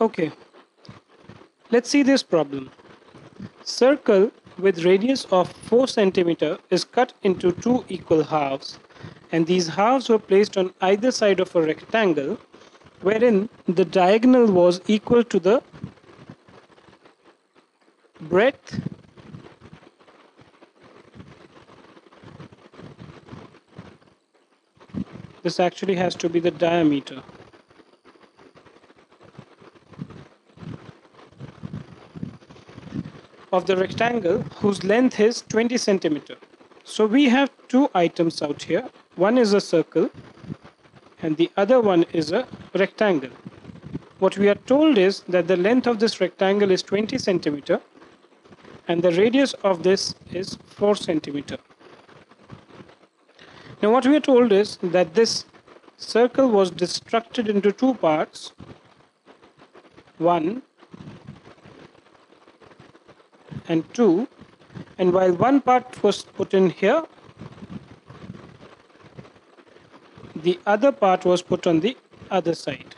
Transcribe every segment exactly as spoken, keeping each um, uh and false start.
Okay, let's see this problem. Circle with radius of four centimeters is cut into two equal halves, and these halves were placed on either side of a rectangle wherein the diagonal was equal to the breadth . This actually has to be the diameter of the rectangle whose length is twenty centimeters. So we have two items out here. One is a circle and the other one is a rectangle. What we are told is that the length of this rectangle is twenty centimeters and the radius of this is four centimeters. Now what we are told is that this circle was destructed into two parts. One and two. And while one part was put in here, the other part was put on the other side.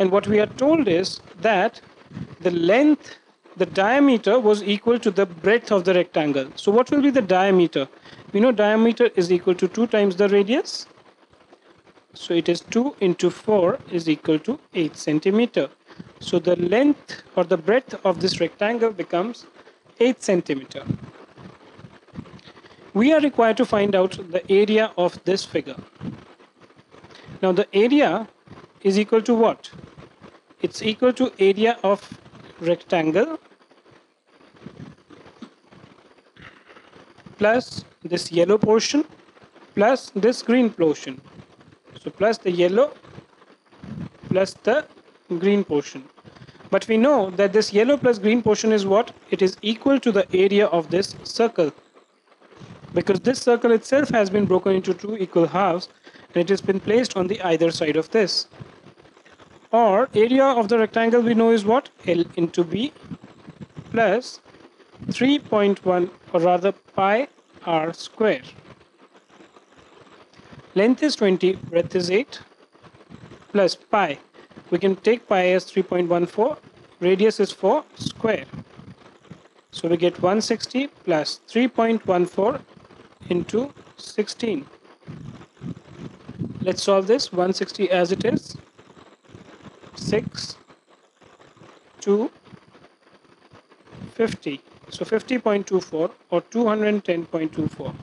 And what we are told is that the length, the diameter was equal to the breadth of the rectangle. So what will be the diameter? We know diameter is equal to two times the radius. So it is two into four is equal to eight centimeters. So the length or the breadth of this rectangle becomes eight centimeters. We are required to find out the area of this figure. Now the area is equal to what? It's equal to area of rectangle plus this yellow portion plus this green portion. So plus the yellow plus the green portion. But we know that this yellow plus green portion is what? It is equal to the area of this circle, because this circle itself has been broken into two equal halves and it has been placed on the either side of this. Or area of the rectangle we know is what? L into B plus three point one, or rather pi r square. Length is twenty, breadth is eight, plus pi. We can take pi as three point one four, radius is four, square. So we get one hundred sixty plus three point one four into sixteen. Let's solve this. One hundred sixty as it is, six, two, fifty. So fifty point two four or two hundred ten point two four.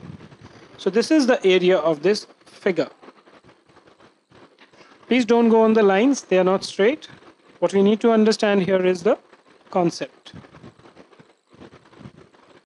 So this is the area of this figure. Please don't go on the lines, they are not straight. What we need to understand here is the concept.